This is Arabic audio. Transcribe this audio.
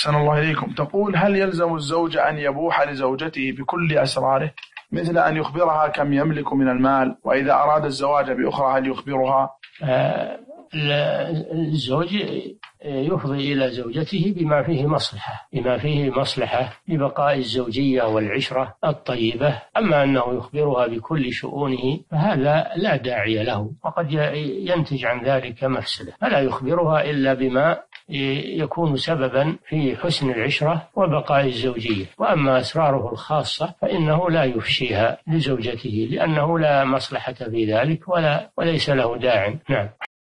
أحسن الله إليكم. تقول: هل يلزم الزوج أن يبوح لزوجته بكل أسراره، مثل أن يخبرها كم يملك من المال، وإذا أراد الزواج بأخرى هل يخبرها؟ الزوج يفضي إلى زوجته بما فيه مصلحة لبقاء الزوجية والعشرة الطيبة. أما أنه يخبرها بكل شؤونه فهذا لا داعي له، وقد ينتج عن ذلك مفسدة. فلا يخبرها إلا بما يكون سببا في حسن العشرة وبقاء الزوجية. وأما أسراره الخاصة فإنه لا يفشيها لزوجته، لأنه لا مصلحة في ذلك وليس له داع. نعم.